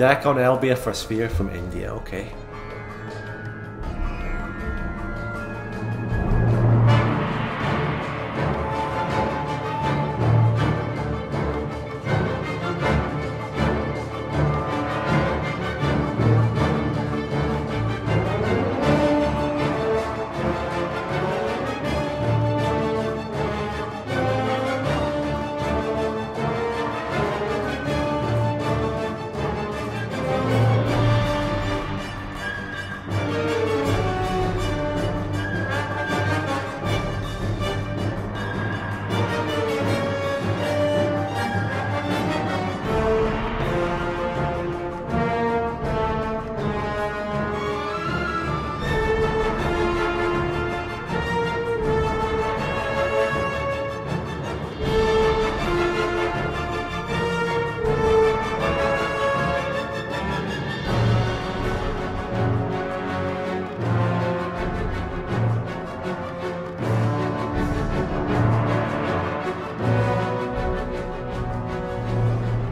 Deck on Elbia for Sphere from India, okay.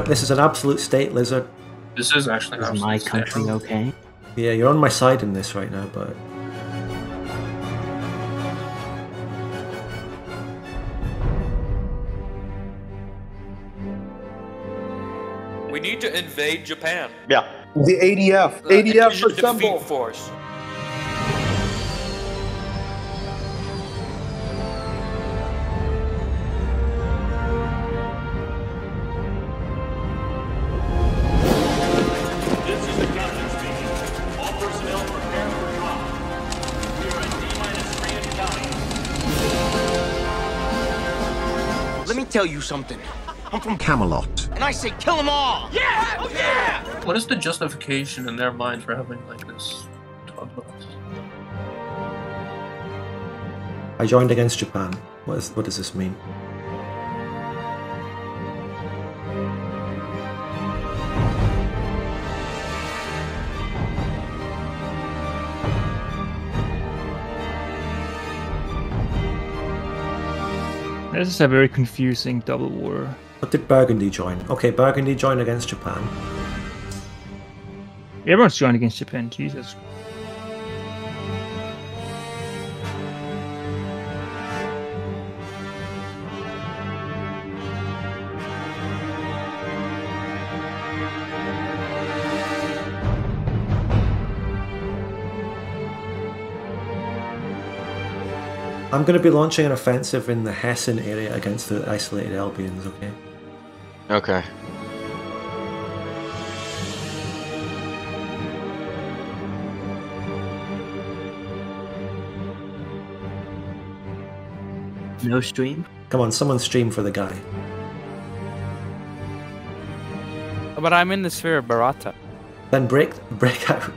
This is an absolute state, Lizard. This is actually an absolute state. Is my country okay? Yeah, you're on my side in this right now, but... We need to invade Japan. Yeah. The ADF. ADF Defeat Force. Tell you something. I'm from Camelot. And I say kill them all! Yeah! Oh yeah! What is the justification in their mind for having like this talk about? I joined against Japan. What does this mean? This is a very confusing double war. What did Burgundy join? Okay, Burgundy joined against Japan. Everyone's joined against Japan, Jesus. I'm going to be launching an offensive in the Hessen area against the isolated Elbians, okay? Okay. No stream? Come on, someone stream for the guy. But I'm in the sphere of Bharata. Then break out.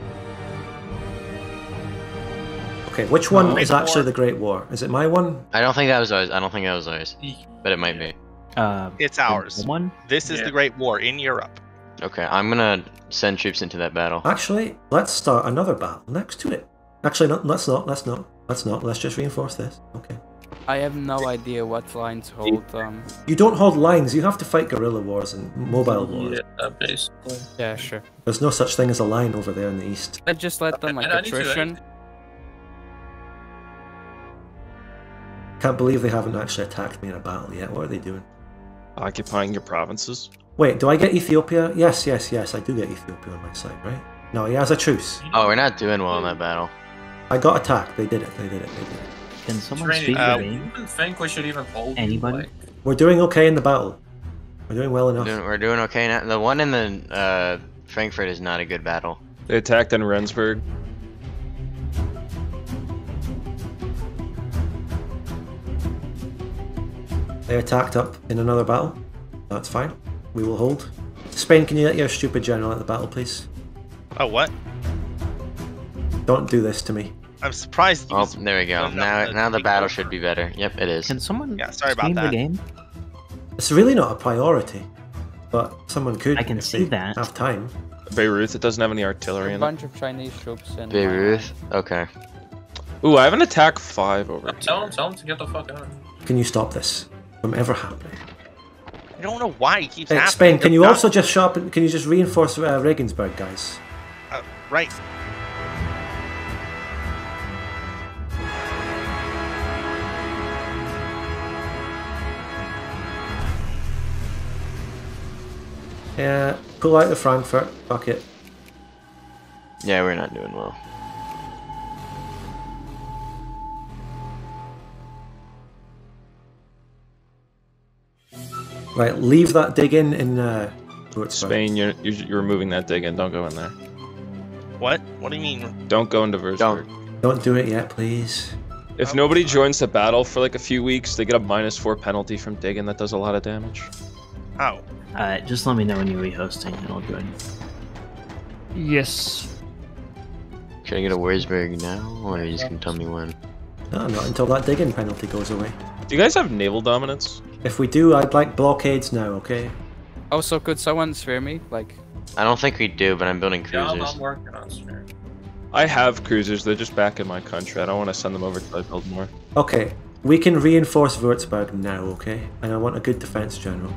Okay, which one is actually the Great War? Is it my one? I don't think that was ours. I don't think that was ours, but it might be. It's ours. One. This is the Great War in Europe. Okay, I'm gonna send troops into that battle. Actually, let's start another battle next to it. Actually, no, let's not. Let's just reinforce this. Okay. I have no idea what lines hold. You don't hold lines. You have to fight guerrilla wars and mobile wars. Yeah, basically. Yeah, sure. There's no such thing as a line over there in the east. I just let them like attrition. Can't believe they haven't actually attacked me in a battle yet. What are they doing? Occupying your provinces? Wait, do I get Ethiopia? Yes, yes, yes. I do get Ethiopia on my side, right? No, he has a truce. Oh, we're not doing well in that battle. I got attacked. They did it. Can someone speak Romanian? I don't think we should even hold anybody. We're doing okay in the battle. We're doing well enough. We're doing okay now. The one in the Frankfurt is not a good battle. They attacked in Rendsburg. They attacked up in another battle. That's fine. We will hold. Spain, can you let your stupid general at the battle, please? Oh, what? Don't do this to me. I'm surprised. Oh, there we go. Now the battle should be better. Yep, it is. Can someone? Yeah, sorry about that. The game? It's really not a priority, but someone could. I can see that. Have time. Beirut. It doesn't have any artillery in it. A bunch of Chinese troops in Beirut. Okay. Ooh, I have an attack 5 over here. Tell him to get the fuck out. Can you stop this from ever happening? I don't know why he keeps happening. Spain, can you also just sharpen? Can you just reinforce Regensburg, guys? Right. Yeah, pull out the Frankfurt. Fuck it. Yeah, we're not doing well. Right, leave that dig in Spain. You're removing that dig in. Don't go in there. What? What do you mean? Don't go into Würzburg. Don't do it yet, please. If nobody joins the battle for like a few weeks, they get a -4 penalty from digging. That does a lot of damage. Ow. Just let me know when you're rehosting, and I'll join. Yes. Can I get a Würzburg now, or are you just gonna tell me when? No, not until that digging penalty goes away. Do you guys have naval dominance? If we do, I'd like blockades now, okay? Also, could someone spare me? Like, I don't think we do, but I'm building cruisers. No, I'm working on spare. I have cruisers, they're just back in my country. I don't want to send them over till I build more. Okay, we can reinforce Würzburg now, okay? And I want a good defense general.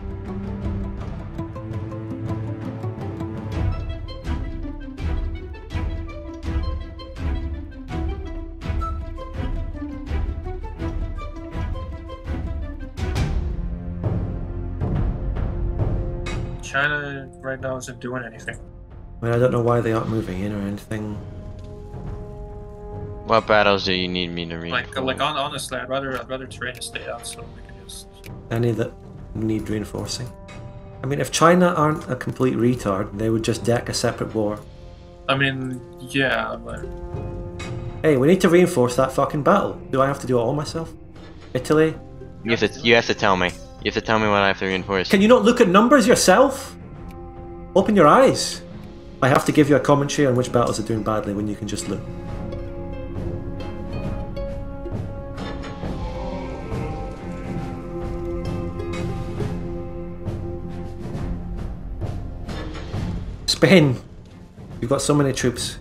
China right now isn't doing anything. I mean, I don't know why they aren't moving in or anything. What battles do you need me to read? Like honestly, I'd rather Tyrrhenia stay out so we can just. Any that need reinforcing. I mean, if China aren't a complete retard, they would just deck a separate war. I mean, yeah, but. Hey, we need to reinforce that fucking battle. Do I have to do it all myself? Italy? You have to tell me. You have to tell me what I have to reinforce. Can you not look at numbers yourself? Open your eyes. I have to give you a commentary on which battles are doing badly when you can just look. Spain, you've got so many troops.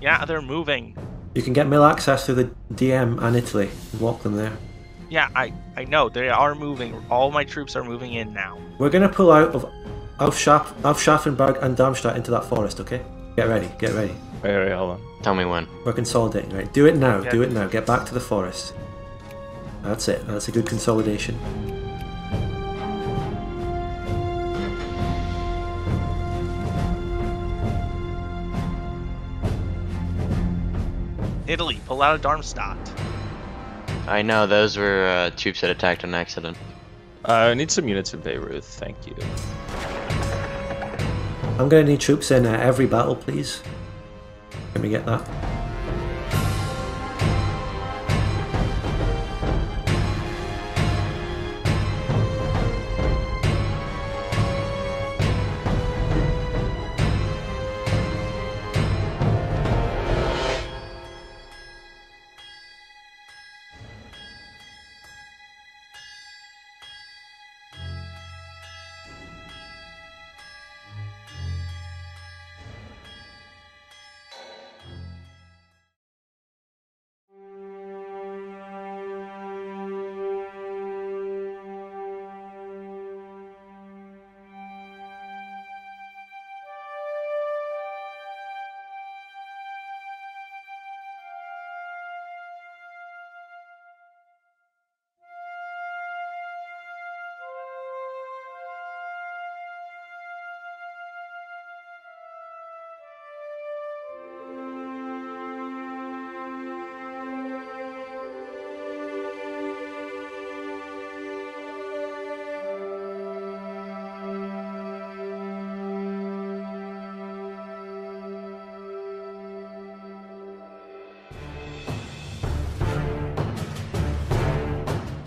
Yeah, they're moving. You can get mill access through the DM and Italy and walk them there. Yeah, I know. They are moving. All my troops are moving in now. We're going to pull out of Aufschaffenburg and Darmstadt into that forest, okay? Get ready. Get ready. Wait, hold on. Tell me when. We're consolidating, right? Do it now. Yeah. Do it now. Get back to the forest. That's it. That's a good consolidation. Italy, pull out of Darmstadt. I know, those were troops that attacked on accident. I need some units in Beirut, thank you. I'm going to need troops in every battle, please. Can we get that?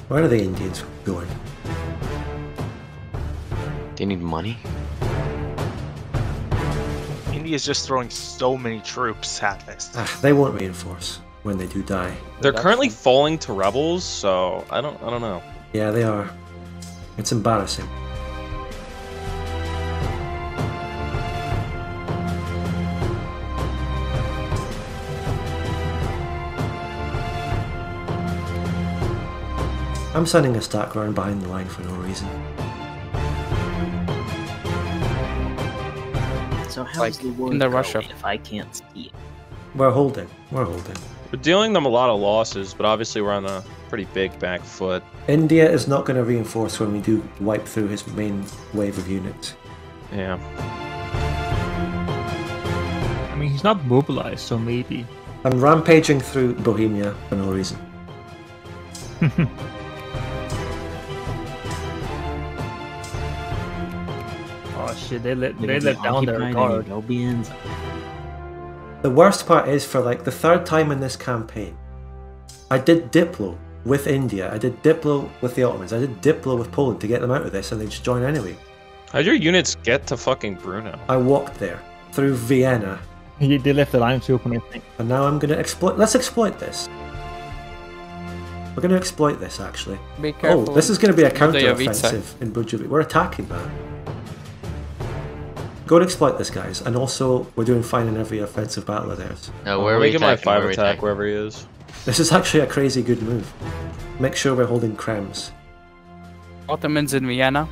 Where are the Indians going? They need money? India's just throwing so many troops at this. They won't reinforce when they do die. They're currently falling to rebels, so I don't know. Yeah, they are. It's embarrassing. I'm sending a stack round behind the line for no reason. So how is the war going if I can't see it? We're holding. We're holding. We're dealing them a lot of losses, but obviously we're on a pretty big back foot. India is not going to reinforce when we do wipe through his main wave of units. Yeah. I mean, he's not mobilized, so maybe. I'm rampaging through Bohemia for no reason. Oh shit, they let down their guard. Elbians. The worst part is, for like the third time in this campaign, I did Diplo with India, I did Diplo with the Ottomans, I did Diplo with Poland to get them out of this, and they just join anyway. How'd your units get to fucking Bruno? I walked there, through Vienna. They left the lines open, I think. And now I'm gonna exploit. Let's exploit this. We're gonna exploit this, actually. Be careful. Oh, this is gonna be a counter-offensive in Burgundy. We're attacking that. Go and exploit this, guys, and also we're doing fine in every offensive battle of theirs. No, where are we? Making my 5 attack wherever he is. This is actually a crazy good move. Make sure we're holding Krems. Ottomans in Vienna.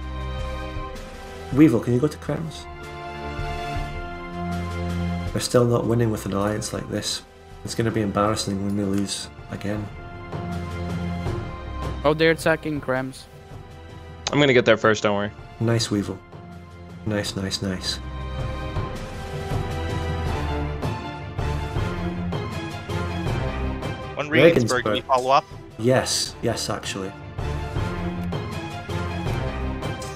Weevil, can you go to Krems? We're still not winning with an alliance like this. It's going to be embarrassing when we lose again. Oh, they're attacking Krems. I'm going to get there first, don't worry. Nice, Weevil. Nice, nice, nice. On Regensburg, can you follow up? Yes, yes, actually.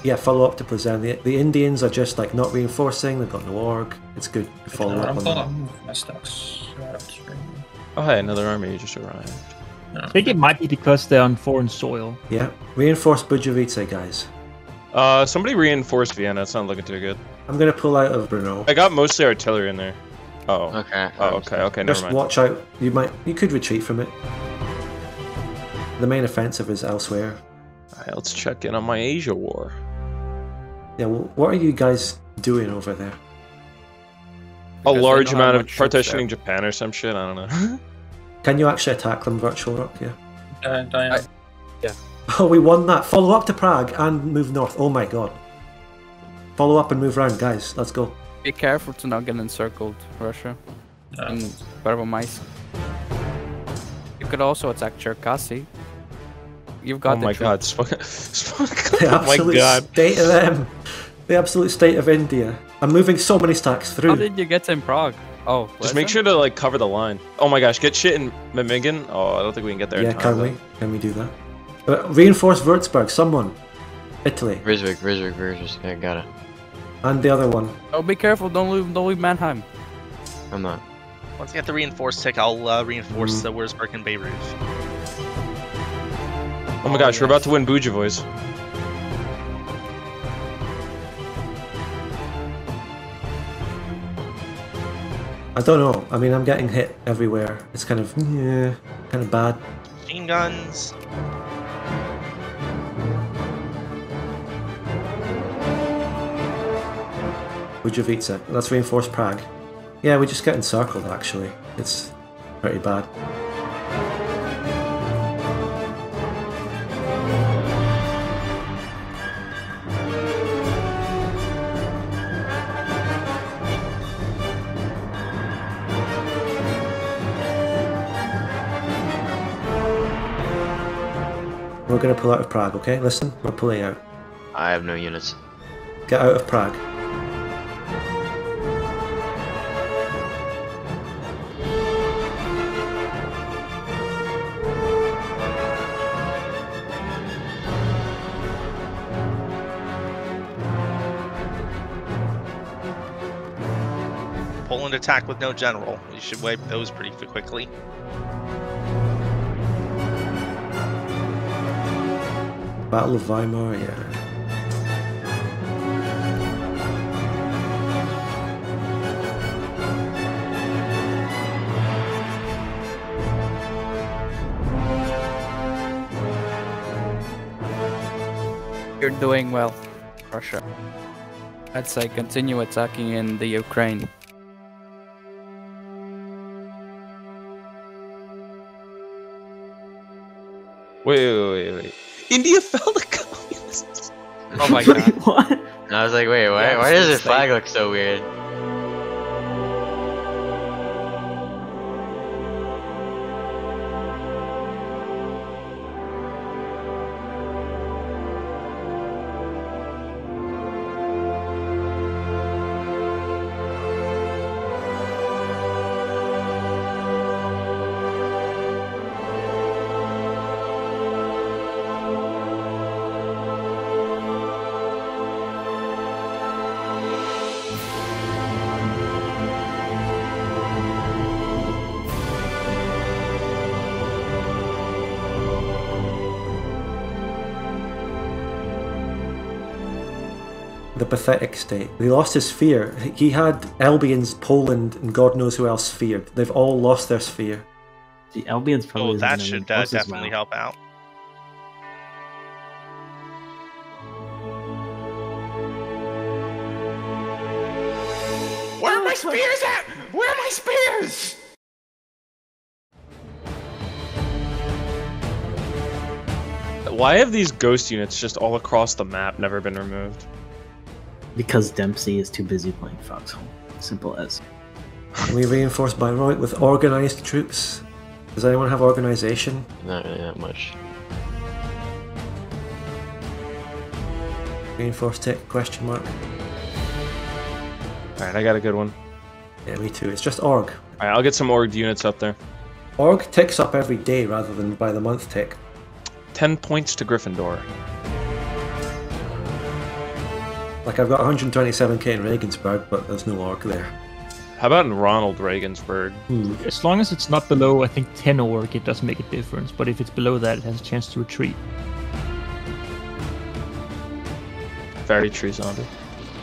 Yeah, follow up to Plzeň. The Indians are just like not reinforcing, they've got no org. It's good to follow up on them. Oh, hey, another army just arrived. No. I think it might be because they're on foreign soil. Yeah, reinforce Bujovice, guys. Somebody reinforced Vienna. It's not looking too good. I'm gonna pull out of Brno. I got mostly artillery in there. Oh. Okay. Oh, okay. Okay. Never mind. Just watch out. You might. You could retreat from it. The main offensive is elsewhere. All right, let's check in on my Asia war. Yeah. Well, what are you guys doing over there? Because a large amount of partitioning there. Japan or some shit. I don't know. Can you actually attack them, Virtual Rock? Yeah. Yeah. Oh, we won that. Follow up to Prague and move north. Oh my god. Follow up and move round, guys. Let's go. Be careful to not get encircled, Russia. And Berbomice. You could also attack Cherkasy. You've got the Oh my god. State of them. The absolute state of India. I'm moving so many stacks through. How did you get to in Prague? Oh, just make sure to like cover the line. Oh my gosh, get shit in Memmingen. Oh, I don't think we can get there. Yeah, in time, can we? Can we do that? Reinforce Würzburg, someone. Italy. Würzburg. I got it. And the other one. Oh, be careful! Don't leave Mannheim. I'm not. Once you get the reinforce tick, I'll reinforce Würzburg and Beirut. Oh my gosh, we're about to win Bujovois. I don't know. I mean, I'm getting hit everywhere. It's kind of kind of bad. Machine guns. Bujovice. Let's reinforce Prague. Yeah, we just get encircled actually. It's pretty bad. We're going to pull out of Prague, okay? Listen, we're pulling out. I have no units. Get out of Prague. Poland attack with no general. We should wipe those pretty quickly. Battle of Weimar, yeah. You're doing well, Russia. I'd say continue attacking in the Ukraine. Wait. India fell to communists. Oh my god. What? And I was like, wait, why does their flag look so weird? the pathetic state. They lost his sphere. He had Elbians, Poland, and God knows who else feared. They've all lost their sphere. The Elbians probably... Oh, that should definitely help out. Where are my spears at? Where are my spears? Why have these ghost units just all across the map never been removed? Because Dempsey is too busy playing Foxhole. Simple as. We reinforced Bayreuth with organized troops. Does anyone have organization? Not really that much. Reinforced tech, question mark. Alright, I got a good one. Yeah, me too. It's just org. Alright, I'll get some org units up there. Org ticks up every day rather than by the month tick. 10 points to Gryffindor. Like, I've got 127k in Regensburg, but there's no orc there. How about in Ronald Regensburg? Hmm. As long as it's not below, I think, 10 orc, it doesn't make a difference. But if it's below that, it has a chance to retreat. Very true, Zombie.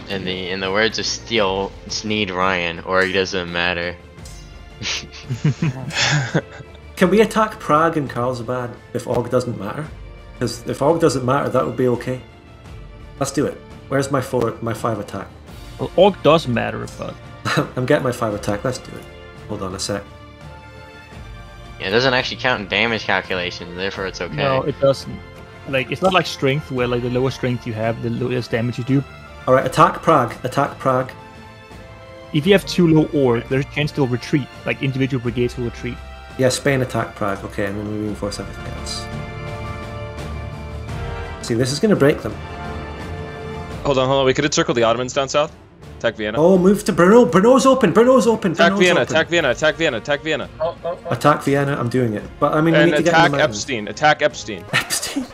In the words of Steele, Sneed Ryan, org doesn't matter. Can we attack Prague and Carlsbad if org doesn't matter? Because if org doesn't matter, that would be okay. Let's do it. Where's my five attack? Well, org does matter, but... I'm getting my 5 attack, let's do it. Hold on a sec. Yeah, it doesn't actually count in damage calculations, therefore it's okay. No, it doesn't. Like, it's not like strength, where like the lower strength you have, the less damage you do. Alright, attack Prague, attack Prague. If you have too low org, there's a chance they'll retreat. Like, individual brigades will retreat. Yeah, Spain attack Prague, okay, and then we reinforce everything else. See, this is going to break them. Hold on, we could encircle the Ottomans down south. Attack Vienna. Oh, move to Brno! Brno's open! Brno's open! Attack Vienna, attack Vienna, attack Vienna, attack Vienna. Attack Vienna, I'm doing it. But I mean, we need to get them out. Attack Epstein. Epstein?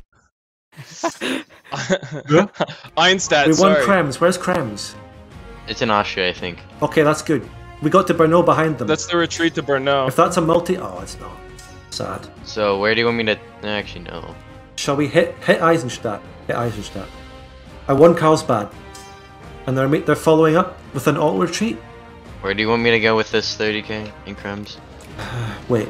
Einstadt, we won Krems, where's Krems? It's in Austria, I think. Okay, that's good. We got to Brno behind them. That's the retreat to Brno. If that's a multi... Oh, it's not. Sad. So, where do you want me to... Actually, no. Shall we hit Eisenstadt? Hit Eisenstadt. I won Carlsbad. And they're following up with an auto-retreat. Where do you want me to go with this 30k in Krems? Wait.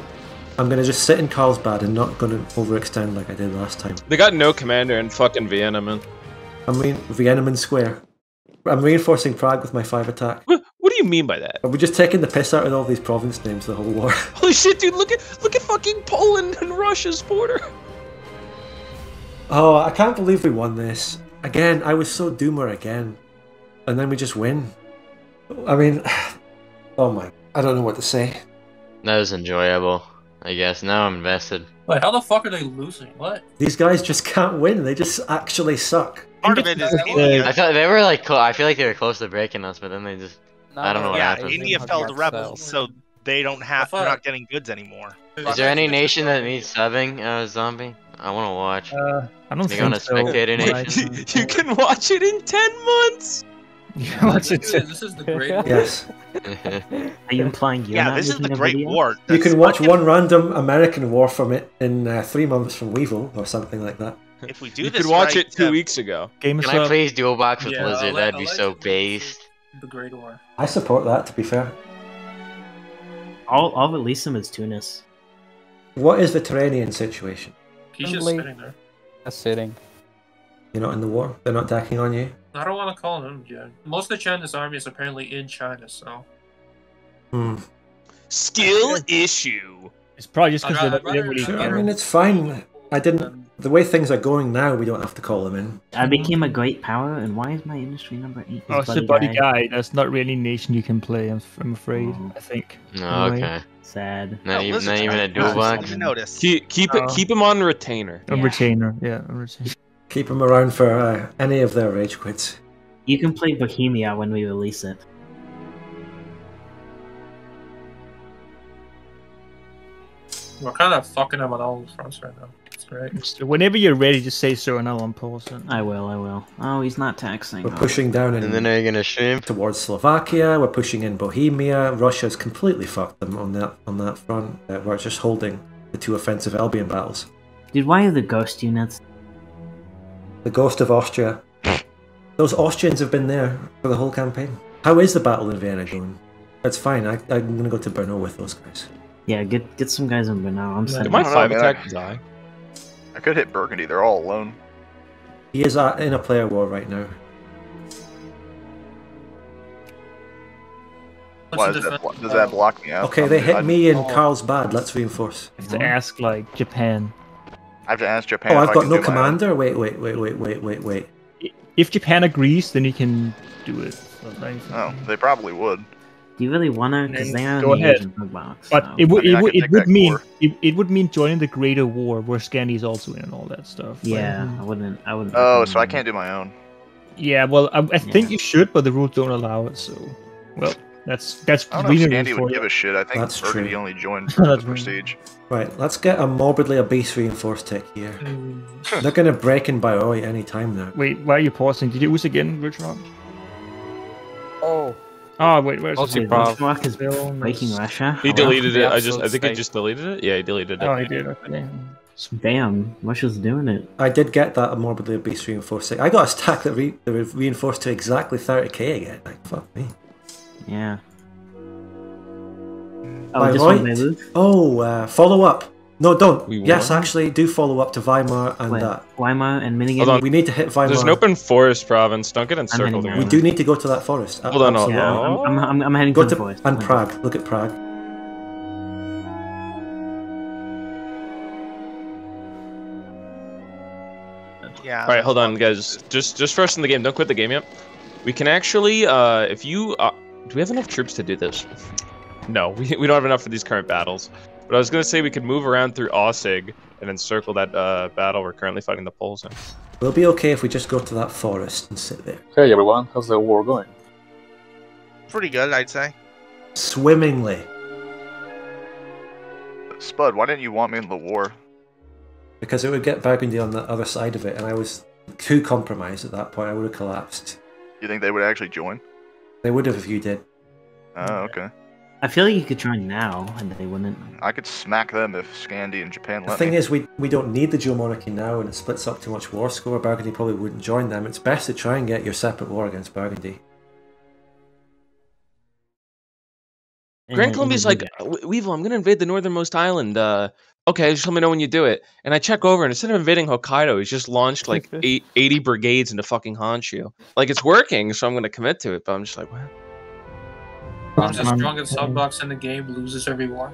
I'm gonna just sit in Carlsbad and not gonna overextend like I did last time. They got no commander in fucking Vienna, man. I mean, Viennaman Square. I'm reinforcing Prague with my 5 attack. What do you mean by that? Are we just taking the piss out of all these province names the whole war? Holy shit, dude, look at fucking Poland and Russia's border! Oh, I can't believe we won this. Again, I was so doomer again. And then we just win. I mean, oh my, I don't know what to say. That was enjoyable, I guess. Now I'm invested. Wait, how the fuck are they losing? What? These guys just can't win. They just actually suck. Part of it is India. I feel like they were close to breaking us, but then they just... I don't know what happened. India fell to rebels, so they don't have... They're not getting goods anymore. Is there any nation that needs subbing, Zombie? I want to watch. I don't think so. Spectator nation. You can watch it in 10 months! This is the Great War. Yes. Are you implying you're not this is the Great War. You can watch one random American war from it in 3 months from Weevil or something like that. If we do you this, you could watch it 2 weeks ago. Can I please dual box with Blizzard? That'd be so based. The Great War. I support that. To be fair, I'll release him as Tunis. What is the Tyrrhenian situation? He's just sitting there. That's sitting. You're not in the war. They're not attacking on you. I don't want to call him yet. Most of China's army is apparently in China, so. Hmm. Skill issue. It's probably just because they're really. Sure, I mean, it's fine. I didn't. The way things are going now, we don't have to call them in. I became a great power, and why is my industry number 8? Oh, it's a buddy guy. That's not really a nation you can play, I'm afraid, I think. Oh, okay. Sad. Not even a dual box. Keep him on retainer. Yeah. On retainer, yeah. On retainer. Keep him around for any of their rage quits. You can play Bohemia when we release it. We're kind of fucking up on all fronts right now. Right. Whenever you're ready, just say so, and I'll unpause it. I will. Oh, he's not taxing. We're pushing down in, and then they're gonna shame towards Slovakia. We're pushing in Bohemia. Russia's completely fucked them on that front. We're just holding the 2 offensive Albion battles. Dude, why are the ghost units? The ghost of Austria. Those Austrians have been there for the whole campaign. How is the battle in Vienna going? That's fine. I'm gonna go to Brno with those guys. Yeah, get some guys in Brno. I'm sending. My 5 attack die. I could hit Burgundy. They're all alone. He is in a player war right now. Why does that block me out? Okay, they hit me in Carlsbad. Let's reinforce. I have to ask like Japan. I have to ask Japan. Oh, I've got no commander. Wait. If Japan agrees, then he can do it. Oh, they probably would. Do you really want to? Because they are in the Asian Hugbox. But it would mean joining the greater war where Scandi is also in and all that stuff. Yeah, right? I wouldn't. Oh, so I can't do my own. Yeah, well, I think you should, but the rules don't allow it. So, well, that's. I don't know if Scandi would give a shit. I think Burgundy only joined for the prestige. Right, let's get a morbidly obese reinforced tech here. They're gonna break in Bairoi any time now. Wait, why are you pausing? Did you use again, Virtual? Oh. Oh wait, where's Mark is breaking Russia? He deleted it. I think I just deleted it. Yeah, he deleted it. Oh, he did. Okay. Damn, Russia's doing it. I did get that a morbidly obese reinforced. I got a stack that reinforced to exactly 30k again. Like fuck me. Yeah. Oh, follow up. No, don't. Yes, actually, do follow up to Weimar and that. Weimar and Minigame. We need to hit Weimar. There's an open forest province. Don't get encircled. We do need to go to that forest. Hold on, hold on. I'm heading to the forest. And Prague. Look at Prague. Yeah. All right, hold on, guys. Just first in the game. Don't quit the game yet. We can actually, if you, do we have enough troops to do this? No, we don't have enough for these current battles. But I was going to say we could move around through Aussig and then circle that battle we're currently fighting the Poles in. We'll be okay if we just go to that forest and sit there. Hey everyone, how's the war going? Pretty good, I'd say. Swimmingly. Spud, why didn't you want me in the war? Because it would get Burgundy on the other side of it, and I was too compromised at that point. I would have collapsed. You think they would actually join? They would have if you did. Oh, okay. I feel like you could join now, and they wouldn't. I could smack them if Scandi and Japan let me. The thing is, we don't need the geomonarchy now, and it splits up too much war score. Burgundy probably wouldn't join them. It's best to try and get your separate war against Burgundy. Grand Columbia's like, Weevil, I'm going to invade the northernmost island. Okay, just let me know when you do it. And I check over, and instead of invading Hokkaido, he's just launched like 80 brigades into fucking Honshu. Like, it's working, so I'm going to commit to it, but I'm just like, wow. The strongest Hugbox in the game loses every war.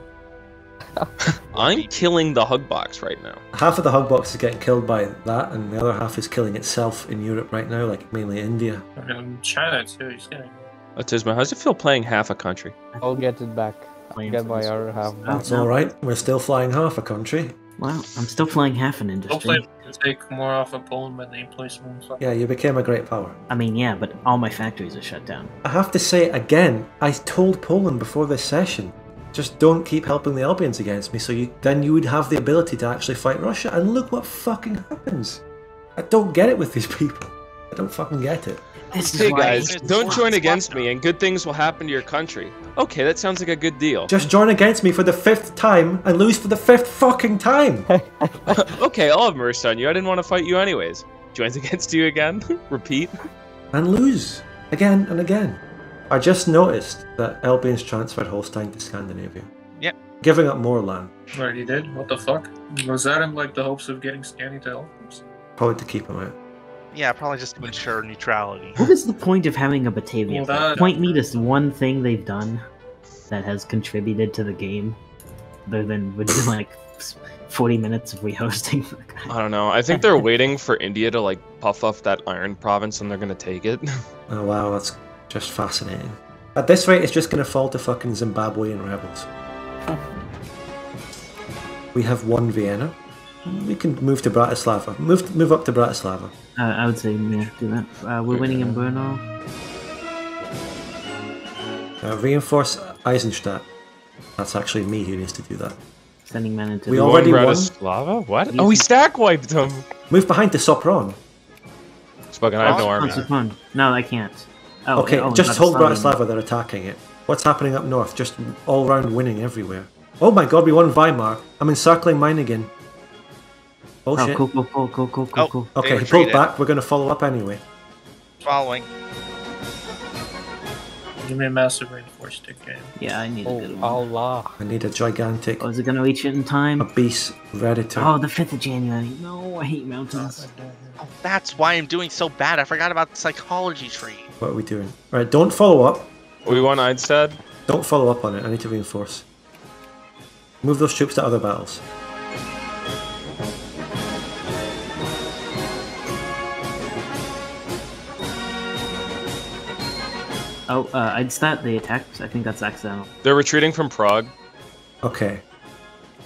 I'm killing the Hugbox right now. Half of the Hugbox is getting killed by that, and the other half is killing itself in Europe right now, like mainly India. And China too, he's kidding. Autisma, how's it feel playing half a country? I'll get it back. I'll get my other half back. That's alright, we're still flying half a country. Wow, I'm still flying half an industry. Hopefully I can take more off of Poland by name placement. Yeah, you became a great power. I mean, yeah, but all my factories are shut down. I have to say again, I told Poland before this session, just don't keep helping the Elbians against me, so then you would have the ability to actually fight Russia, and look what fucking happens. I don't get it with these people. I don't fucking get it. Hey guys, don't join against me and good things will happen to your country. Okay, that sounds like a good deal. Just join against me for the 5th time and lose for the 5th fucking time! Okay, all of them are on you. I didn't want to fight you anyways. Joins against you again, repeat. And lose. Again and again. I just noticed that Elbians transferred Holstein to Scandinavia. Yep. Giving up more land. Right, he did? What the fuck? Was that in like the hopes of getting Scandi to help him? Probably to keep him out. Yeah, probably just to ensure neutrality. What is the point of having a Batavia? Well, point me to one thing they've done that has contributed to the game, other than would be like 40 minutes of rehosting for the guy. I don't know. I think they're waiting for India to like puff up that iron province, and they're gonna take it. Oh wow, that's just fascinating. At this rate, it's just gonna fall to fucking Zimbabwean rebels. We have won Vienna. We can move to Bratislava. Move up to Bratislava. I would say yeah, do that. We're winning in Brno. Reinforce Eisenstadt. That's actually me who needs to do that. Sending men into. We already won. Bratislava? What? Oh, we stack wiped them. Move behind to Sopron. Spoken. I have no army. Sopron. No, I can't. Oh, okay, just hold Bratislava. They're attacking it. What's happening up north? Just all round winning everywhere. Oh my God, we won Weimar. I'm encircling mine again. Oh shit. Cool. Okay, he pulled back. We're going to follow up anyway. following. Give me a massive reinforced stick game. Yeah, I need a good one. Allah. I need a gigantic... Oh, is it going to reach it in time? A beast Redditor. Oh, the 5th of January. No, I hate mountains. Oh, that's why I'm doing so bad. I forgot about the psychology tree. What are we doing? Alright, don't follow up. We want Einstead. Don't follow up on it. I need to reinforce. Move those troops to other battles. Oh, I'd start the attack, because I think that's accidental. They're retreating from Prague. Okay.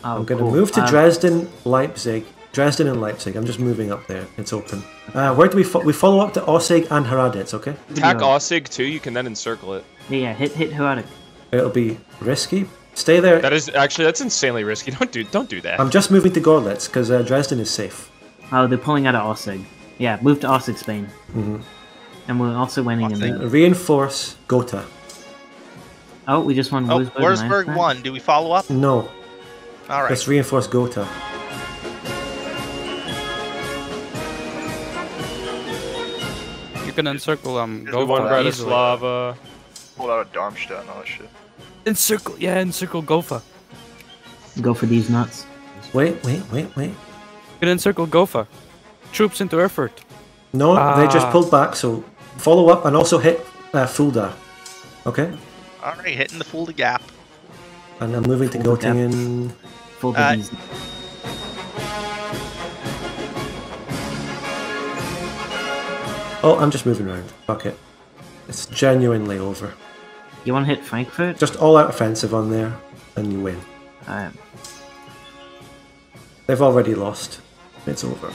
Oh, I'm going to move to Dresden, Leipzig. Dresden and Leipzig. I'm just moving up there. It's open. Where do we follow up to Ossig and Hradec, okay? Attack Ossig too, you can then encircle it. Yeah, hit Hradec. It'll be risky. Stay there. That is, actually, that's insanely risky. Don't do that. I'm just moving to Gorlitz, because Dresden is safe. Oh, they're pulling out of Ossig. Yeah, move to Ossig, Spain. Mm-hmm. And we're also winning in the... Reinforce Gotha. Oh, we just won Wurzburg. Oh, Wurzburg won. Do we follow up? No. All right. Let's reinforce Gotha. You can encircle Gotha. One Bratislava. Pull out a Darmstadt and all that shit. Encircle, yeah, encircle Gotha. Go for these nuts. Wait. You can encircle Gotha. Troops into Erfurt. No, they just pulled back, so... Follow up and also hit Fulda. Okay? Alright, hitting the Fulda gap. And I'm moving to Göttingen. Fulda. Oh, I'm just moving around. Fuck it. It's genuinely over. You want to hit Frankfurt? Just all out offensive on there, and you win. Alright. They've already lost. It's over.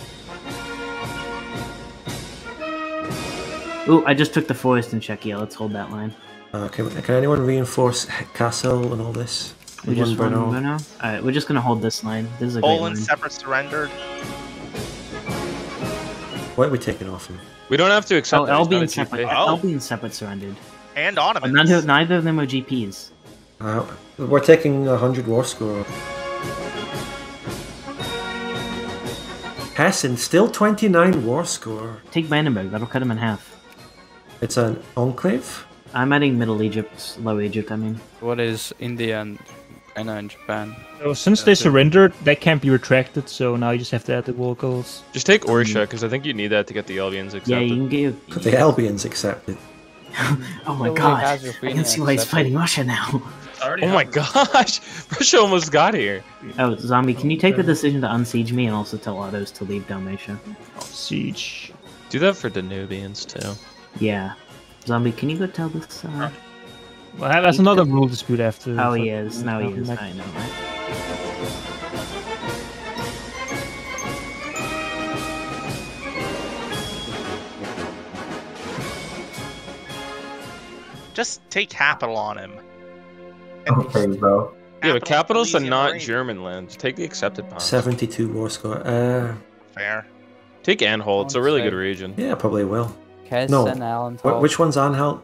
Ooh, I just took the forest in Czechia. Let's hold that line. Okay, can anyone reinforce Kassel and all this? We just won Brno. Alright, we're just gonna hold this line. This is a Poland great line. Separate surrendered. Why are we taking off him? We don't have to accept that. Elbian separate surrendered. And Ottoman. Neither of them are GPs. We're taking 100 war score. Hessen, still 29 war score. Take Brandenburg, that'll cut him in half. It's an enclave? I'm adding Middle Egypt, Low Egypt, I mean. What is India and Anna and Japan? So since they surrendered, that can't be retracted, so now you just have to add the war goals. Just take Orisha, because I think you need that to get the Elbians accepted. Yeah, you can get the Elbians accepted. Oh my god, I can see why he's fighting Russia now. Oh my gosh, Russia almost got here. Oh, Zombie, can you take the decision to unsiege me and also tell Autos to leave Dalmatia? Siege. Do that for Danubians too. Yeah. Zombie, can you go tell this? Well, that's another rule dispute after. Oh, he is. Now he is. I know, right? Just take capital on him. Okay, bro. Yeah, but capitals are not German lands. Take the accepted pounds. 72 war score. Fair. Take Anhalt. It's a really good region. Yeah, probably will. No. Which one's Anhalt?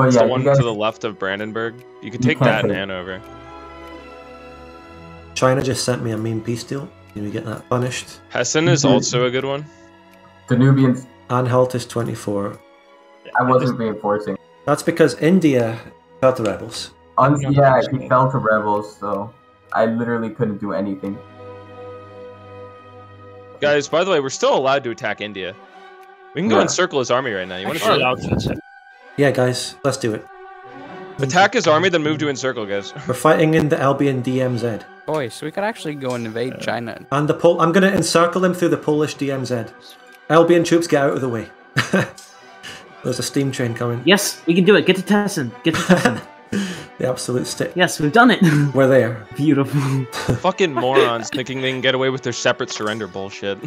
It's the one to the left of Brandenburg. You could take that and Hanover. China just sent me a mean peace deal. Can we get that punished? Hessen is also a good one. Danubians. Anhalt is 24. I wasn't reinforcing. That's because India fell to rebels. Yeah, he fell to rebels, so I literally couldn't do anything. Guys, by the way, we're still allowed to attack India. We can go encircle his army right now. You want to see? Yeah, guys, let's do it. Attack his army, then move to encircle, guys. We're fighting in the Elbian DMZ. Boy, so we could actually go and invade China. And the I'm going to encircle him through the Polish DMZ. Elbian troops, get out of the way. There's a steam train coming. Yes, we can do it. Get to Tessen. Get to Tessen. The absolute stick. Yes, we've done it. We're there. Beautiful. Fucking morons thinking they can get away with their separate surrender bullshit.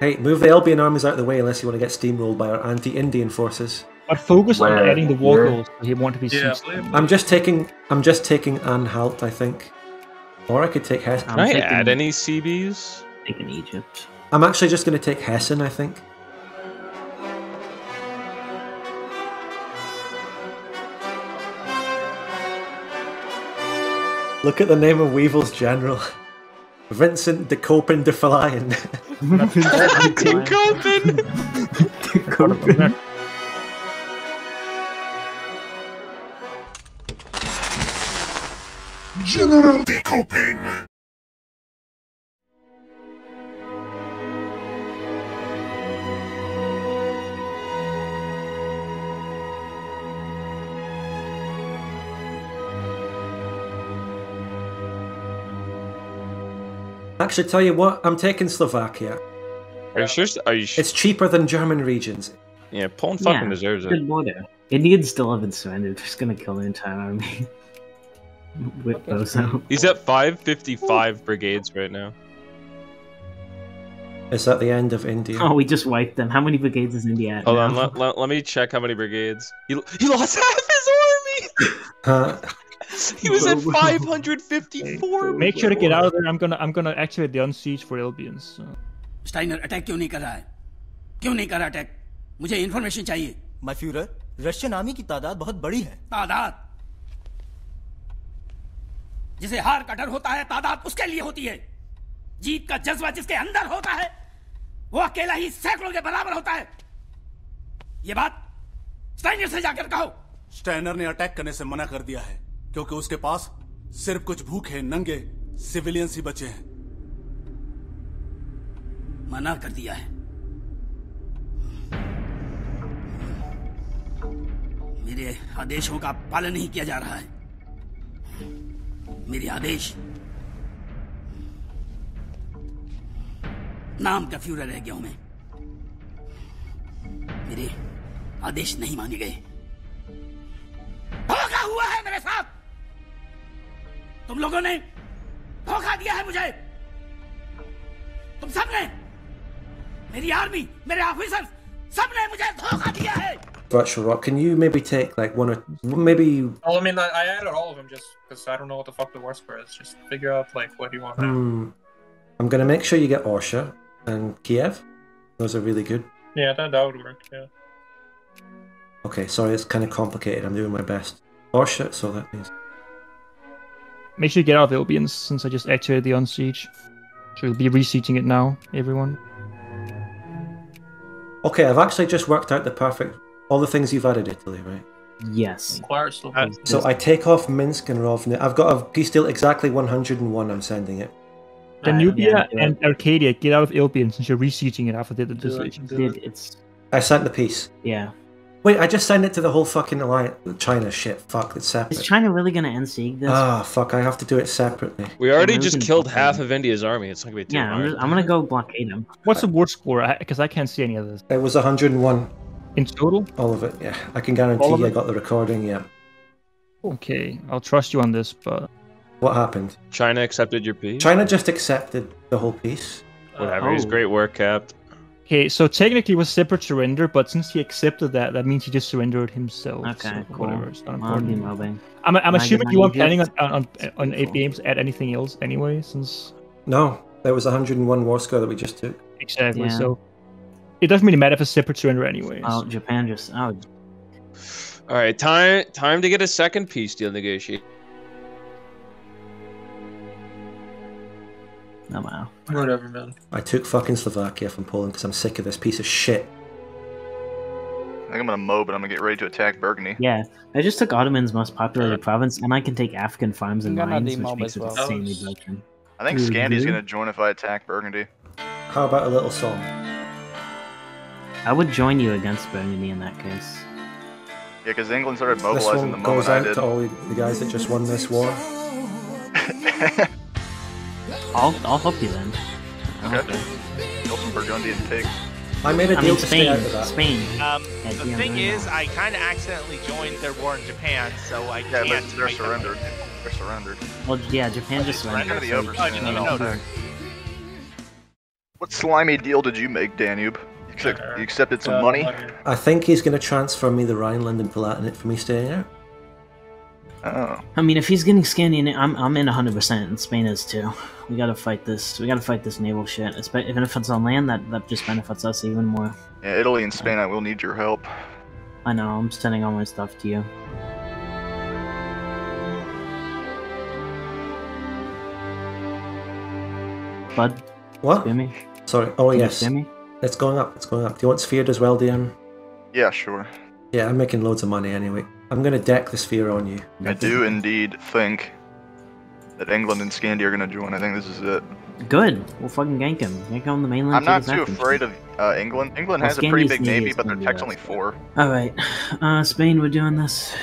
Hey, move the Elbian armies out of the way unless you want to get steamrolled by our anti-Indian forces. But focus on adding the war goals. You want to be. Yeah, I'm just taking Anhalt, I think. Or I could take Hessen. Can I add any CBs? Taking Egypt. I'm actually just going to take Hessen, I think. Look at the name of Weevil's general. Vincent de Copen de Falayan. De Copen! De Copen! General decoupling! Actually, tell you what, I'm taking Slovakia. Are you sure? It's cheaper than German regions. Yeah, Poland fucking deserves it. Good water. Indians still haven't surrendered. They're just gonna kill the entire army. Whip those out. He's at 555 brigades right now. It's at the end of India. Oh, we just wiped them. How many brigades is India at? Hold on, let me check how many brigades. He lost half his army. He was at 554. Make sure to get out of there. I'm gonna activate the unsiege for Elbians. So. Steiner, attack क्यों नहीं कर रहा है? क्यों नहीं कर रहा attack? मुझे information चाहिए. My Führer, Russian army की तादाद बहुत बड़ी है. तादाद? जिसे हार का डर होता है, तादाद उसके लिए होती है. जीत का जज्बा जिसके अंदर होता है, वो अकेला ही सैकड़ों के बराबर होता है. ये बात Steiner से जाकर कहो. Steiner ने attack करने से मना कर दिया है. क्योंकि उसके पास सिर्फ कुछ भूखे नंगे सिविलियंस ही बचे हैं. मना कर दिया है. मेरे आदेशों का पालन नहीं किया जा रहा है. मेरे आदेश नाम का फ्यूरर रह गया हूं मैं. मेरे आदेश नहीं माने गए. धोखा हुआ है मेरे साथ. तुम लोगों ने धोखा दिया है मुझे. तुम सबने, मेरी आर्मी, मेरे ऑफिसर्स, सबने मुझे धोखा दिया है. Virtual Rock, can you maybe take like one or maybe? Well, I mean, I added all of them just because I don't know what the fuck the worst part is. Just figure out like what you want now. I'm gonna make sure you get Orsha and Kiev. Those are really good. Yeah, that would work. Yeah. Okay, sorry, it's kind of complicated. I'm doing my best. Orsha, so that means. Make sure you get out of Elbians, since I just activated the unsiege. So we'll be reseating it now, everyone. Okay, I've actually just worked out the perfect... all the things you've added, Italy, right? Yes. So I take off Minsk and Rovno. I've got a peace deal exactly 101, I'm sending it. Danubia and Arcadia, get out of Elbians, since you're reseating it after the decision. I sent the peace. Yeah. Wait, I just sent it to the whole fucking alliance. China shit. Fuck, it's separate. Is China really gonna unseat this? Ah, fuck, I have to do it separately. We already just killed half of India's army. It's not gonna be too hard. I'm gonna go blockade them. What's the war score? Because I can't see any of this. It was 101. In total? All of it, yeah. I can guarantee you I got the recording, yeah. Okay, I'll trust you on this, but... What happened? China accepted your peace? China just accepted the whole peace. Whatever, it was great work, Cap. Okay, so technically it was separate surrender, but since he accepted that, that means he just surrendered himself. Okay, so cool. Whatever, it's not important. I'm assuming you weren't planning on APMs to add anything else anyway, since... No, there was 101 war score that we just took. Exactly, so... It doesn't really matter if it's separate surrender anyways. Oh, Japan just... Oh. Alright, time to get a second peace deal negotiated. Oh, wow. Whatever, man. I took fucking Slovakia from Poland because I'm sick of this piece of shit. I think I'm gonna mow, but I'm gonna get ready to attack Burgundy. Yeah, I just took Ottoman's most populated province, and I can take African farms and mines, which makes it insanely broken. I think Scandy's gonna join if I attack Burgundy. How about a little song? I would join you against Burgundy in that case. Yeah, because England started mobilizing the moment I did. This one goes out to all the guys that just won this war. I'll help you then. Okay. Open Burgundy and take. I made a deal to stay out of that. Spain. The thing is, I kind of accidentally joined their war in Japan, so I can't. Yeah, but they're surrendered. They're surrendered. Well, yeah, Japan just surrendered. The overseas. I didn't even know. What slimy deal did you make, Danube? You accepted some money? I think he's going to transfer me the Rhineland and Palatinate for me staying out. Oh. I mean, if he's getting Scandinavian, I'm in 100%, and Spain is too. We gotta fight this. We gotta fight this naval shit. Even if it's on land, that just benefits us even more. Yeah, Italy and Spain, I will need your help. I know. I'm sending all my stuff to you. Bud. What? Spammy? Sorry. Oh yes. It's going up. It's going up. Do you want Sphere as well, DM? Yeah, sure. Yeah, I'm making loads of money anyway. I'm going to deck the sphere on you. I do indeed think that England and Scandi are going to join. I think this is it. Good. We'll fucking gank him. Gank on the mainland. I'm not too afraid of England. England has a pretty big navy, but they're technically four. Alright. Spain, we're doing this.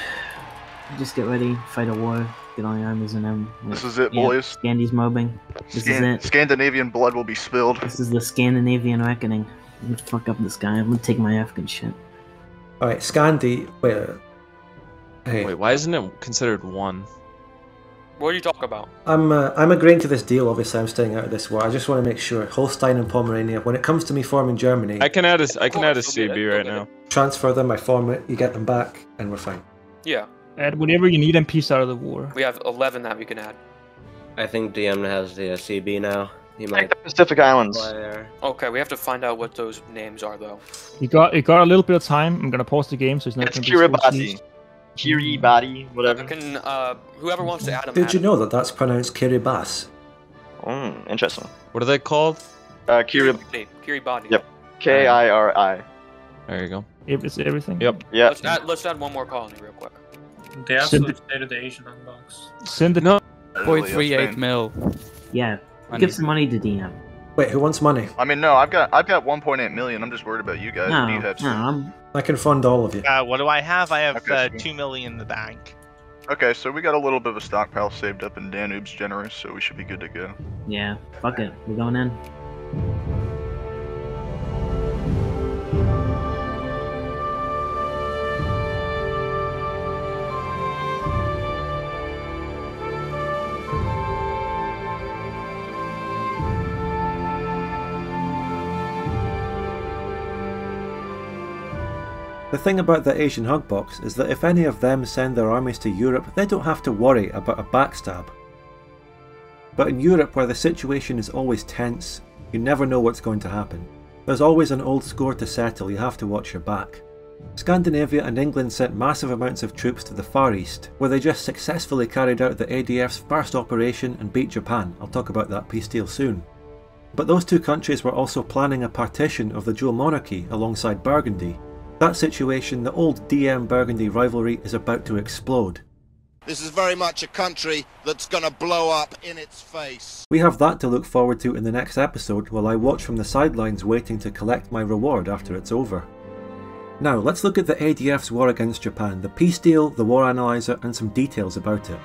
Just get ready. Fight a war. Get on your armies and then... This is it, boys. Scandi's mobbing. This is it. Scandinavian blood will be spilled. This is the Scandinavian reckoning. I'm gonna fuck up this guy. I'm gonna take my African shit. Alright, Scandi... Wait. Hey. Wait, why isn't it considered one? What are you talking about? I'm agreeing to this deal. Obviously, I'm staying out of this war. I just want to make sure Holstein and Pomerania. When it comes to me forming Germany, I can add a CB right now. Transfer them. I form it. You get them back, and we're fine. Yeah. Add whatever you need and peace out of the war. We have 11 that we can add. I think DM has the CB now. He might. The Pacific Islands. Okay, we have to find out what those names are, though. You got a little bit of time. I'm gonna pause the game, so it's not. It's Kiribati. Kiribati, whatever. Can, whoever wants to add them. Did you know that that's pronounced Kiribati? Oh, interesting. What are they called? Kiribati. Kiribati. Yep. K-I-R-I. There you go. It's everything? Yep. Yep. Let's add one more colony real quick. They absolutely stated the Asian Hugbox. Send the 0.38 mil. Yeah. Give some money to DM. Wait, who wants money? I mean, no, I've got 1.8 million. I'm just worried about you guys. No, I can fund all of you. What do I have? I have okay, 2 million in the bank. Okay, so we got a little bit of a stockpile saved up and Danube's generous, so we should be good to go. Yeah, fuck it. We're going in. The thing about the Asian Hugbox is that if any of them send their armies to Europe, they don't have to worry about a backstab. But in Europe, where the situation is always tense, you never know what's going to happen. There's always an old score to settle, you have to watch your back. Scandinavia and England sent massive amounts of troops to the Far East, where they just successfully carried out the ADF's first operation and beat Japan. I'll talk about that peace deal soon. But those two countries were also planning a partition of the dual monarchy alongside Burgundy. That situation, the old DM Burgundy rivalry, is about to explode. This is very much a country that's gonna blow up in its face. We have that to look forward to in the next episode while I watch from the sidelines waiting to collect my reward after it's over. Now, let's look at the ADF's war against Japan, the peace deal, the war analyzer, and some details about it.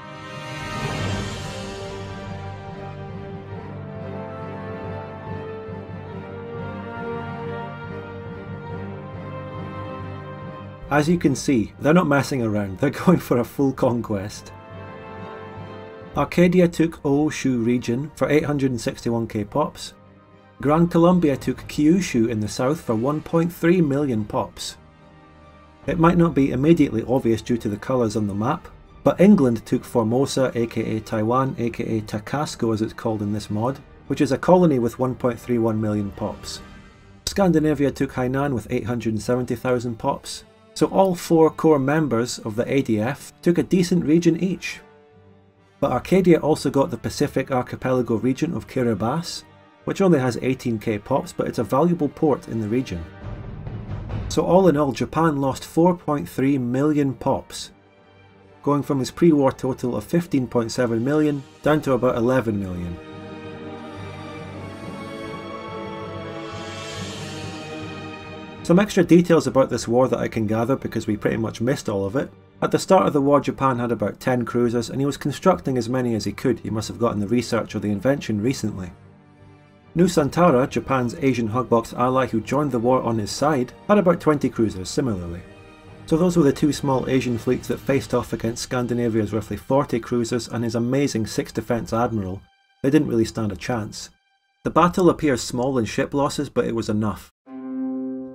As you can see, they're not messing around, they're going for a full conquest. Arcadia took Oushu region for 861k pops. Gran Colombia took Kyushu in the south for 1.3 million pops. It might not be immediately obvious due to the colours on the map, but England took Formosa aka Taiwan aka Takasco as it's called in this mod, which is a colony with 1.31 million pops. Scandinavia took Hainan with 870,000 pops. So all four core members of the ADF took a decent region each. But Arcadia also got the Pacific Archipelago region of Kiribati, which only has 18k pops, but it's a valuable port in the region. So all in all, Japan lost 4.3 million pops, going from his pre-war total of 15.7 million down to about 11 million. Some extra details about this war that I can gather because we pretty much missed all of it. At the start of the war, Japan had about 10 cruisers and he was constructing as many as he could. He must have gotten the research or the invention recently. Nusantara, Japan's Asian Hugbox ally who joined the war on his side, had about 20 cruisers similarly. So those were the two small Asian fleets that faced off against Scandinavia's roughly 40 cruisers and his amazing 6th Defence Admiral. They didn't really stand a chance. The battle appears small in ship losses, but it was enough.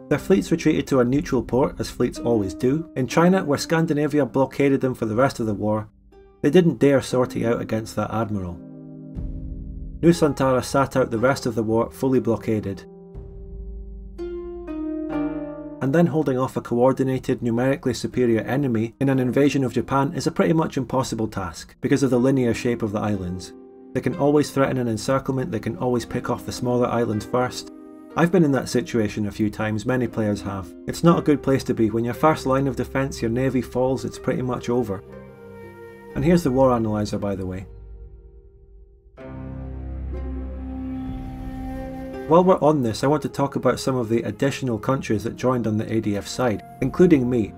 Their fleets retreated to a neutral port, as fleets always do, in China where Scandinavia blockaded them for the rest of the war. They didn't dare sortie out against that admiral. Nusantara sat out the rest of the war fully blockaded, and then holding off a coordinated, numerically superior enemy in an invasion of Japan is a pretty much impossible task because of the linear shape of the islands. They can always threaten an encirclement, they can always pick off the smaller island first. I've been in that situation a few times, many players have. It's not a good place to be. When your first line of defence, your navy falls, it's pretty much over. And here's the war analyzer, by the way. While we're on this, I want to talk about some of the additional countries that joined on the ADF side, including me.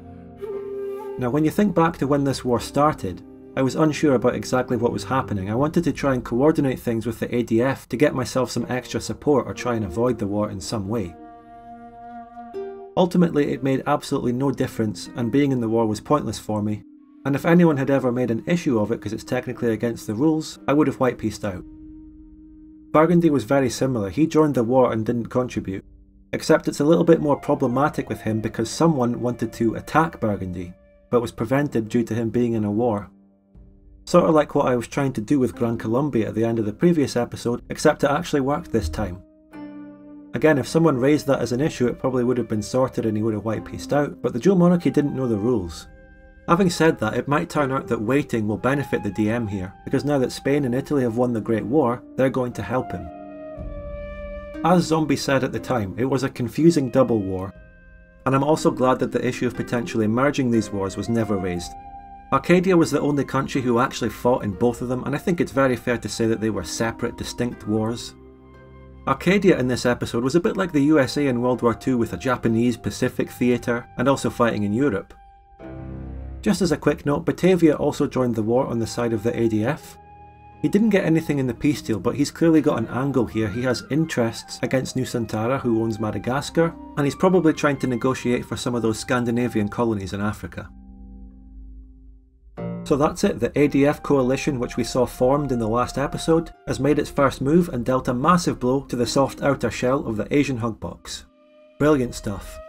Now, when you think back to when this war started, I was unsure about exactly what was happening. I wanted to try and coordinate things with the ADF to get myself some extra support or try and avoid the war in some way. Ultimately, it made absolutely no difference, and being in the war was pointless for me, and if anyone had ever made an issue of it because it's technically against the rules, I would have white-pieced out. Burgundy was very similar. He joined the war and didn't contribute, except it's a little bit more problematic with him because someone wanted to attack Burgundy, but was prevented due to him being in a war. Sort of like what I was trying to do with Gran Colombia at the end of the previous episode, except it actually worked this time. Again, if someone raised that as an issue, it probably would have been sorted and he would have white-pieced out, but the Dual Monarchy didn't know the rules. Having said that, it might turn out that waiting will benefit the DM here, because now that Spain and Italy have won the Great War, they're going to help him. As Zombie said at the time, it was a confusing double war, and I'm also glad that the issue of potentially merging these wars was never raised. Arcadia was the only country who actually fought in both of them, and I think it's very fair to say that they were separate, distinct wars. Arcadia in this episode was a bit like the USA in World War II, with a Japanese Pacific theatre and also fighting in Europe. Just as a quick note, Batavia also joined the war on the side of the ADF. He didn't get anything in the peace deal, but he's clearly got an angle here. He has interests against Nusantara, who owns Madagascar, and he's probably trying to negotiate for some of those Scandinavian colonies in Africa. So that's it, the ADF coalition, which we saw formed in the last episode, has made its first move and dealt a massive blow to the soft outer shell of the Asian Hugbox. Brilliant stuff.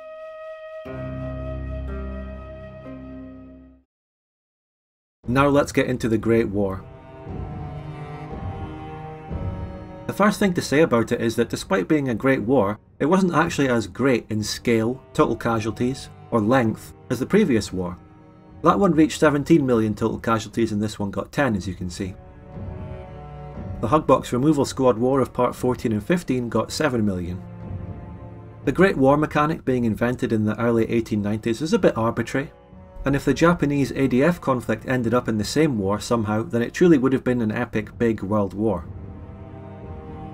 Now let's get into the Great War. The first thing to say about it is that despite being a great war, it wasn't actually as great in scale, total casualties, or length as the previous war. That one reached 17 million total casualties and this one got 10, as you can see. The Hugbox Removal Squad War of Part 14 and 15 got 7 million. The Great War mechanic being invented in the early 1890s is a bit arbitrary, and if the Japanese ADF conflict ended up in the same war somehow, then it truly would have been an epic big world war.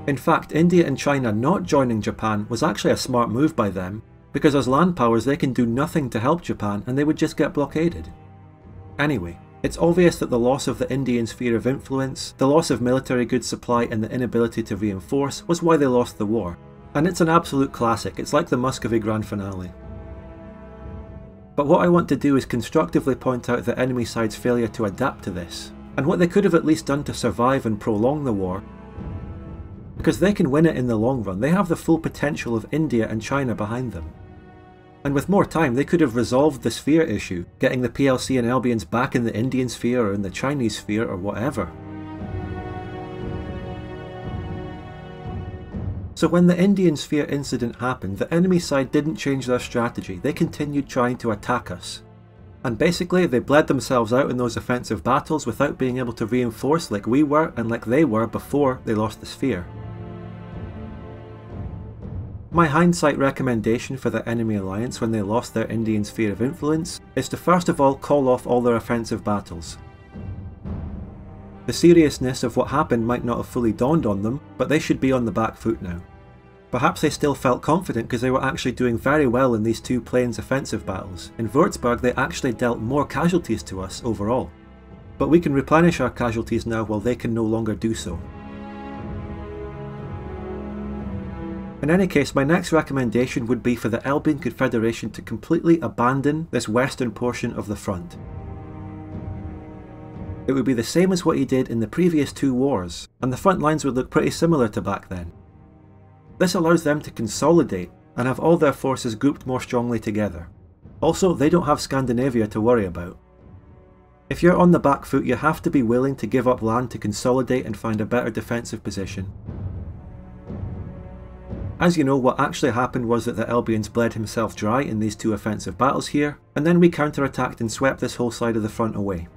In fact, India and China not joining Japan was actually a smart move by them, because as land powers they can do nothing to help Japan and they would just get blockaded. Anyway, it's obvious that the loss of the Indian sphere of influence, the loss of military goods supply and the inability to reinforce was why they lost the war. And it's an absolute classic. It's like the Muscovy Grand Finale. But what I want to do is constructively point out the enemy side's failure to adapt to this, and what they could have at least done to survive and prolong the war, because they can win it in the long run. They have the full potential of India and China behind them. And with more time, they could have resolved the sphere issue, getting the PLC and Elbians back in the Indian sphere or in the Chinese sphere or whatever. So when the Indian sphere incident happened, the enemy side didn't change their strategy. They continued trying to attack us. And basically, they bled themselves out in those offensive battles without being able to reinforce like we were and like they were before they lost the sphere. My hindsight recommendation for the enemy alliance when they lost their Indian sphere of influence is to first of all call off all their offensive battles. The seriousness of what happened might not have fully dawned on them, but they should be on the back foot now. Perhaps they still felt confident because they were actually doing very well in these two plains offensive battles. In Würzburg they actually dealt more casualties to us overall, but we can replenish our casualties now while they can no longer do so. In any case, my next recommendation would be for the Elbian Confederation to completely abandon this western portion of the front. It would be the same as what he did in the previous two wars, and the front lines would look pretty similar to back then. This allows them to consolidate and have all their forces grouped more strongly together. Also, they don't have Scandinavia to worry about. If you're on the back foot, you have to be willing to give up land to consolidate and find a better defensive position. As you know, what actually happened was that the Elbians bled himself dry in these two offensive battles here, and then we counterattacked and swept this whole side of the front away.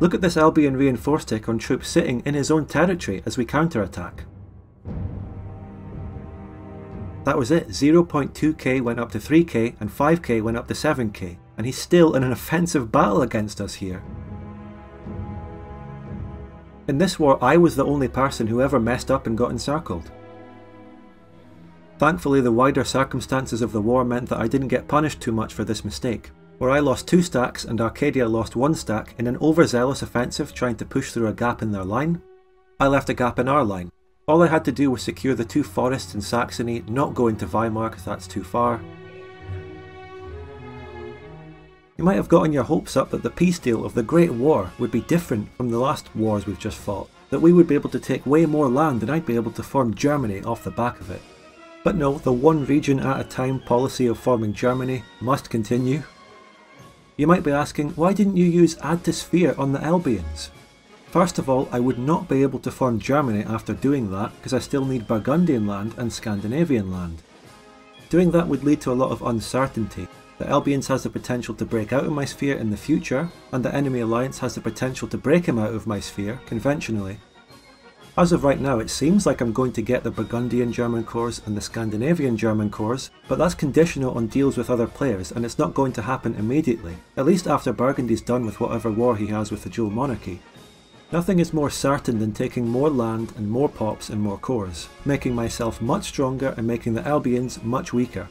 Look at this Elbian reinforced tick on troops sitting in his own territory as we counterattack. That was it. 0.2k went up to 3k and 5k went up to 7k, and he's still in an offensive battle against us here. In this war, I was the only person who ever messed up and got encircled. Thankfully, the wider circumstances of the war meant that I didn't get punished too much for this mistake, where I lost 2 stacks and Arcadia lost 1 stack in an overzealous offensive trying to push through a gap in their line. I left a gap in our line. All I had to do was secure the 2 forests in Saxony, not go into Weimar because that's too far. You might have gotten your hopes up that the peace deal of the Great War would be different from the last wars we've just fought, that we would be able to take way more land and I'd be able to form Germany off the back of it. But no, the one region at a time policy of forming Germany must continue. You might be asking, why didn't you use Add to Sphere on the Elbians? First of all, I would not be able to form Germany after doing that because I still need Burgundian land and Scandinavian land. Doing that would lead to a lot of uncertainty. The Elbians has the potential to break out of my sphere in the future, and the enemy alliance has the potential to break him out of my sphere, conventionally. As of right now, it seems like I'm going to get the Burgundian German cores and the Scandinavian German cores, but that's conditional on deals with other players and it's not going to happen immediately, at least after Burgundy's done with whatever war he has with the dual monarchy. Nothing is more certain than taking more land and more pops and more cores, making myself much stronger and making the Elbians much weaker.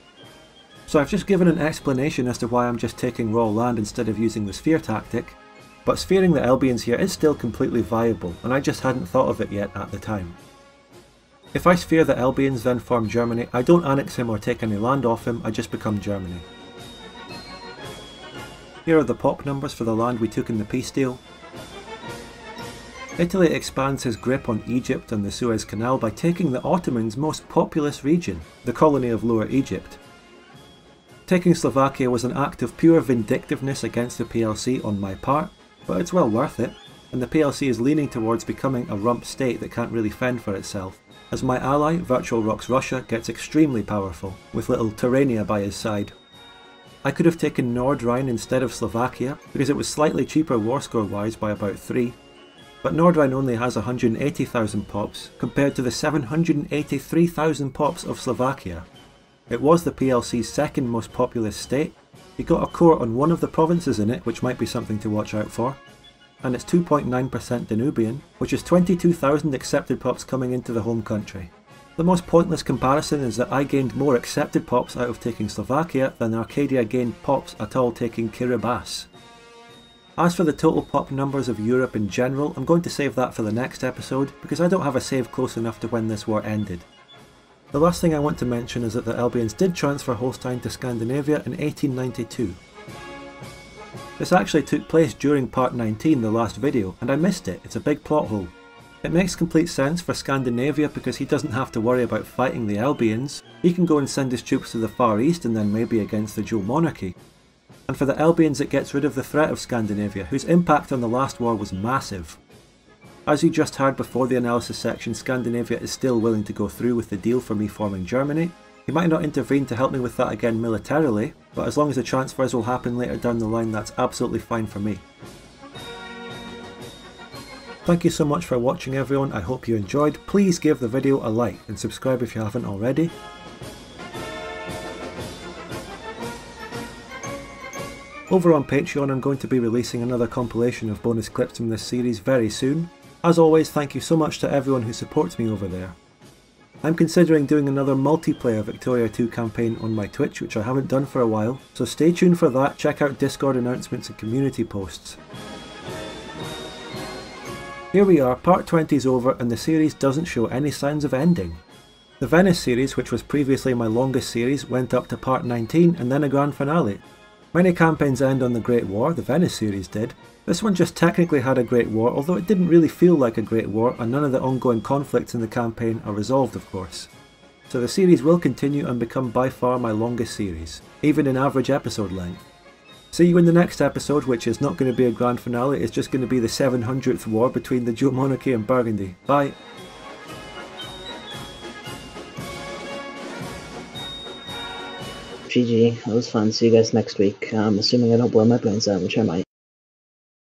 So I've just given an explanation as to why I'm just taking raw land instead of using the sphere tactic, but sphering the Elbians here is still completely viable and I just hadn't thought of it yet at the time. If I sphere the Elbians then form Germany, I don't annex him or take any land off him, I just become Germany. Here are the pop numbers for the land we took in the peace deal. Italy expands his grip on Egypt and the Suez Canal by taking the Ottomans' most populous region, the colony of Lower Egypt. Taking Slovakia was an act of pure vindictiveness against the PLC on my part, but it's well worth it, and the PLC is leaning towards becoming a rump state that can't really fend for itself, as my ally, Virtual Rock's Russia, gets extremely powerful, with little Tyrrhenia by his side. I could have taken Nordrhein instead of Slovakia, because it was slightly cheaper war score wise by about 3, but Nordrhein only has 180,000 pops, compared to the 783,000 pops of Slovakia. It was the PLC's second most populous state. It got a core on one of the provinces in it, which might be something to watch out for, and it's 2.9% Danubian, which is 22,000 accepted pops coming into the home country. The most pointless comparison is that I gained more accepted pops out of taking Slovakia than Arcadia gained pops at all taking Kiribati. As for the total pop numbers of Europe in general, I'm going to save that for the next episode because I don't have a save close enough to when this war ended. The last thing I want to mention is that the Elbians did transfer Holstein to Scandinavia in 1892. This actually took place during part 19, the last video, and I missed it. It's a big plot hole. It makes complete sense for Scandinavia because he doesn't have to worry about fighting the Elbians. He can go and send his troops to the Far East and then maybe against the dual monarchy. And for the Elbians it gets rid of the threat of Scandinavia, whose impact on the last war was massive. As you just heard before the analysis section, Scandinavia is still willing to go through with the deal for me forming Germany. He might not intervene to help me with that again militarily, but as long as the transfers will happen later down the line, that's absolutely fine for me. Thank you so much for watching everyone, I hope you enjoyed. Please give the video a like and subscribe if you haven't already. Over on Patreon I'm going to be releasing another compilation of bonus clips from this series very soon. As always, thank you so much to everyone who supports me over there. I'm considering doing another multiplayer Victoria 2 campaign on my Twitch, which I haven't done for a while, so stay tuned for that, check out Discord announcements and community posts. Here we are, part 20 is over and the series doesn't show any signs of ending. The Venice series, which was previously my longest series, went up to part 19 and then a grand finale. Many campaigns end on the Great War, the Venice series did. This one just technically had a Great War, although it didn't really feel like a Great War and none of the ongoing conflicts in the campaign are resolved of course. So the series will continue and become by far my longest series, even in average episode length. See you in the next episode, which is not going to be a grand finale, it's just going to be the 700th war between the dual monarchy and Burgundy. Bye! GG, that was fun. See you guys next week. Assuming I don't blow my brains out, which I might.